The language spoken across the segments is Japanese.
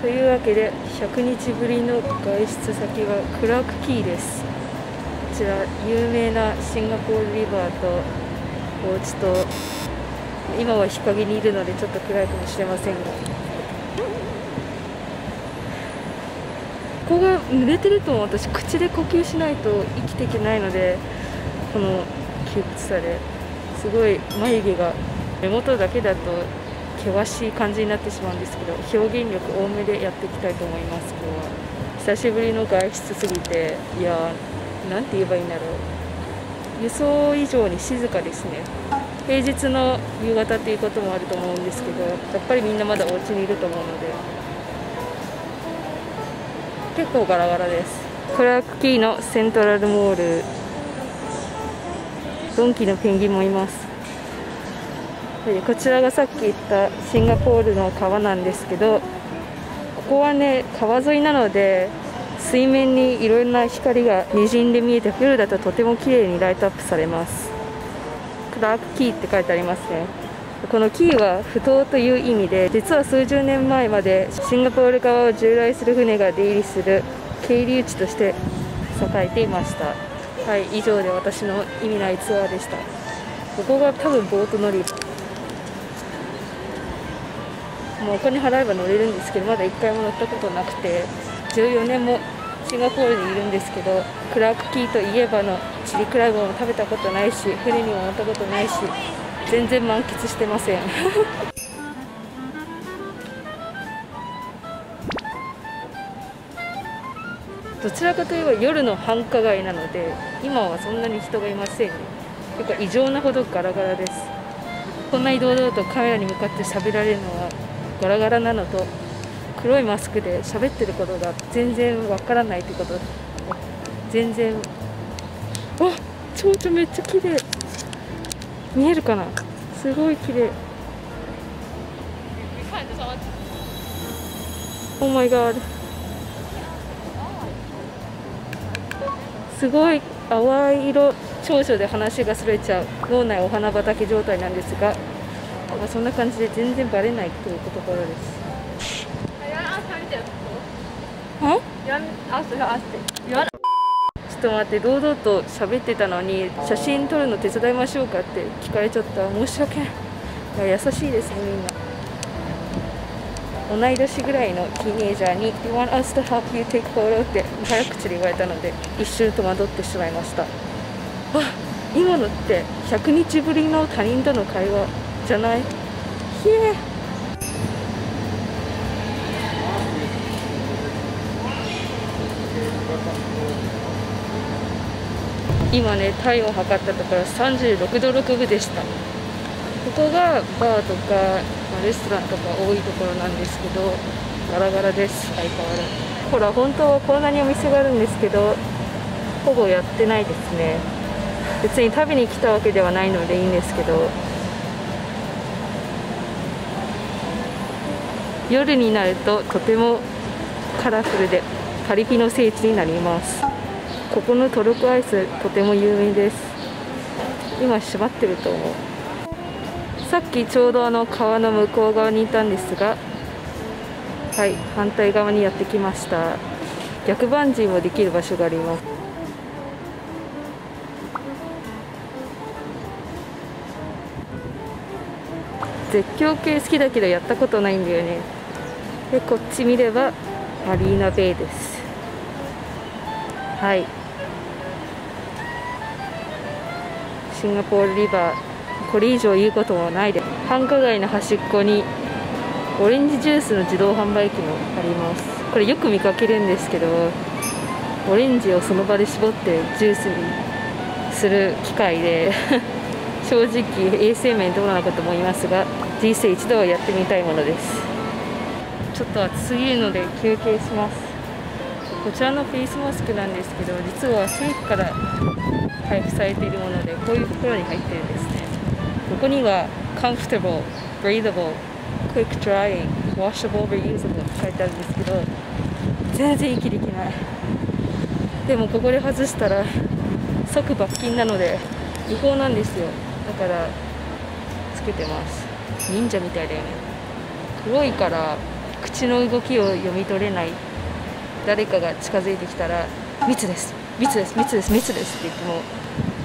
というわけで100日ぶりの外出先はクラークキーです。こちら有名なシンガポールリバーとお家と、今は日陰にいるのでちょっと暗いかもしれませんが、ここが濡れてると私口で呼吸しないと生きていけないので、この窮屈さですごい眉毛が目元だけだと険しい感じになってしまうんですけど、表現力多めでやっていきたいと思います。今日は久しぶりの外出すぎて、いやー、なんて言えばいいんだろう、予想以上に静かですね。平日の夕方っていうこともあると思うんですけど、やっぱりみんなまだお家にいると思うので結構ガラガラです。クラークキーのセントラルモール、ドンキのペンギンもいます。こちらがさっき言ったシンガポールの川なんですけど、ここはね、川沿いなので水面にいろんな光がにじんで見えて、夜だととても綺麗にライトアップされます。クラークキーって書いてありますね。このキーは埠頭という意味で、実は数十年前までシンガポール側を従来する船が出入りする経由地として栄えていました。はい、以上で私の意味ないツアーでした。ここが多分ボート乗り場、もうお金払えば乗れるんですけど、まだ1回も乗ったことなくて、14年もシンガポールにいるんですけど、クラークキーといえばのチリクラブも食べたことないし、船にも乗ったことないし、全然満喫してません。どちらかといえば夜の繁華街なので、今はそんなに人がいませんね。というか異常なほどガラガラです。こんなに堂々とカメラに向かって喋られるのはガラガラなのと、黒いマスクで喋ってることが全然わからないってこと。全然、あ、蝶々めっちゃ綺麗、見えるかな、すごい綺麗。オーマイガード、すごい淡い色。少々で話がそれちゃう、脳内お花畑状態なんですが、まあ、そんな感じで全然バレないというところです。ちょっと待って、堂々と喋ってたのに、写真撮るの手伝いましょうかって聞かれちゃった。申し訳ない。優しいですね、みんな。同い年ぐらいのティーネイジャーに「You want us to help you take photo?」って早口で言われたので、一瞬戸惑ってしまいました。あ、今のって100日ぶりの他人との会話じゃない。ひえ、今ね、体温測ったところ36度6分でした。ここがバーとかレストランとか多いところなんですけど、ガラガラです、相変わらず。ほら、本当はこんなにお店があるんですけど、ほぼやってないですね。別に食べに来たわけではないのでいいんですけど、夜になるととてもカラフルでパリピの聖地になります。ここのトルコアイス、とても有名です。今閉まってると思う。さっきちょうど川の向こう側にいたんですが、はい、反対側にやってきました。逆バンジーもできる場所があります。絶叫系好きだけどやったことないんだよね。で、こっち見ればマリーナベイです。はい、シンガポールリバー、これ以上言うこともないです。繁華街の端っこにオレンジジュースの自動販売機もあります。これよく見かけるんですけど、オレンジをその場で絞ってジュースにする機械で正直衛生面どうなのかと思いますが、人生一度はやってみたいものです。ちょっと暑すぎるので休憩します。こちらのピースモスクなんですけど、実は政府から配布されているもので、こういう袋に入ってるんですね。ここには Comfortable, Breathable, Quick Drying, Washable, Reusable って書いてあるんですけど、全然息できない。でもここで外したら即罰金なので違法なんですよ。だからつけてます。忍者みたいだよね。黒いから口の動きを読み取れない。誰かが近づいてきたら密です密です密です密ですって言っても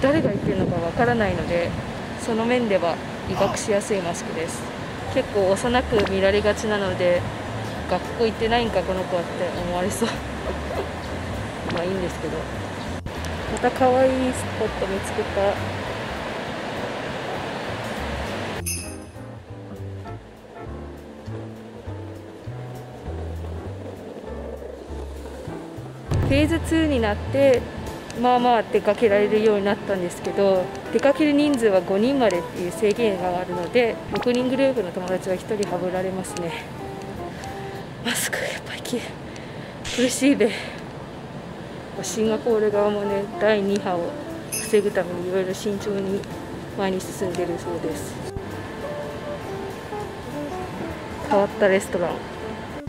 誰が言ってるのかわからないので、その面では威嚇しやすいマスクです。結構幼く見られがちなので、学校行ってないんかこの子はって思われそうまあいいんですけど、また可愛いスポット見つけた。フェーズ2になってまあまあ出かけられるようになったんですけど、出かける人数は5人までっていう制限があるので、6人グループの友達は1人はぶられますね。マスクやっぱり苦しいで、シンガポール側もね、第2波を防ぐためにいろいろ慎重に前に進んでいるそうです。変わったレストラン、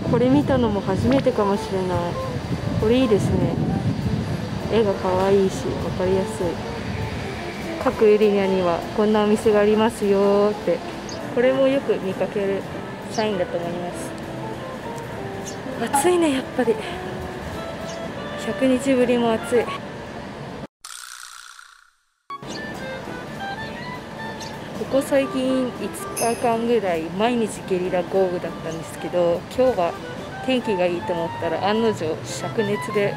これ見たのも初めてかもしれない。これいいですね。絵が可愛いし分かりやすい。各エリアにはこんなお店がありますよって、これもよく見かけるサインだと思います。暑いねやっぱり。100日ぶりも暑い。ここ最近5日間ぐらい毎日ゲリラ豪雨だったんですけど、今日は天気がいいと思ったら案の定灼熱で、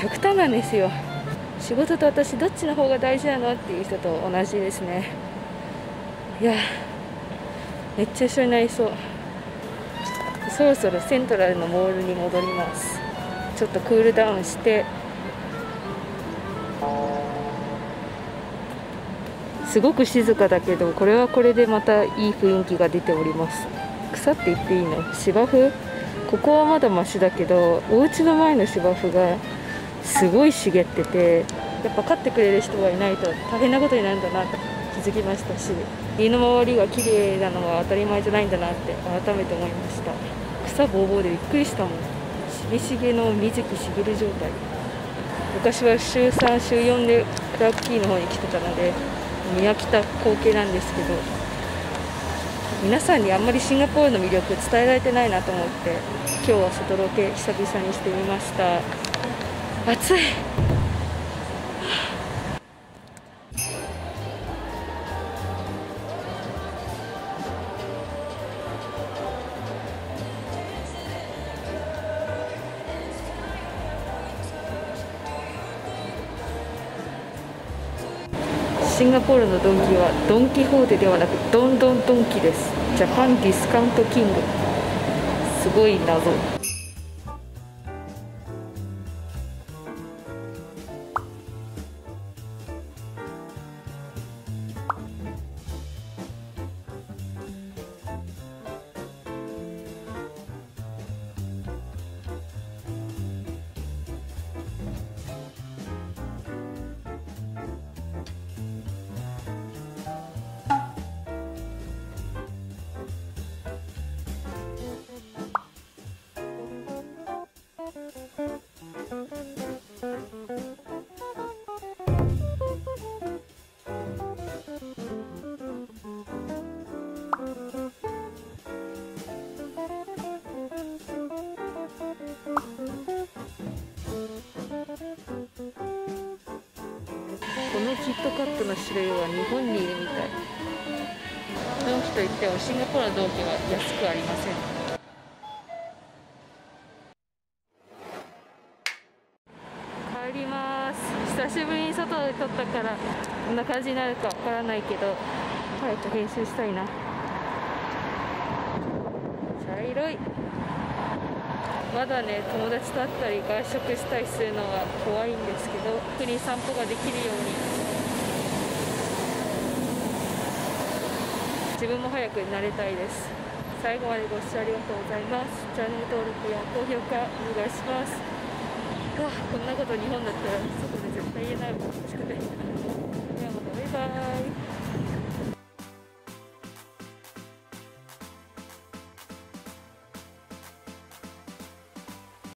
極端なんですよ。仕事と私どっちの方が大事なのっていう人と同じですね。いや熱中症になりそう。そろそろセントラルのモールに戻ります。ちょっとクールダウンしてすごく静かだけど、これはこれでまたいい雰囲気が出ております。草って言っていいの？芝生？ここはまだマシだけど、お家の前の芝生がすごい茂ってて、やっぱ飼ってくれる人がいないと大変なことになるんだなと気づきましたし、家の周りが綺麗なのは当たり前じゃないんだなって改めて思いました。草ぼうぼうでびっくりしたもん。しげしげの水木しげる状態。昔は週3、週4でクラークキーの方に来てたので見飽きた光景なんですけど、皆さんにあんまりシンガポールの魅力伝えられてないなと思って、今日は外ロケ久々にしてみました。暑い。シンガポールのドンキはドン・キホーテではなくドンドンドンキです。ジャパンディスカウントキング、すごい謎。キットカットの種類は日本にいるみたい。ドンキといってもシンガポールのドンキは安くありません。帰ります。久しぶりに外で撮ったからこんな感じになるかわからないけど、早く編集したいな。茶色い。まだね、友達と会ったり外食したりするのは怖いんですけど、特に散歩ができるように自分も早くなれたいです。最後までご視聴ありがとうございます。チャンネル登録や高評価お願いします。こんなこと日本だったら外で絶対言えないもんですかね。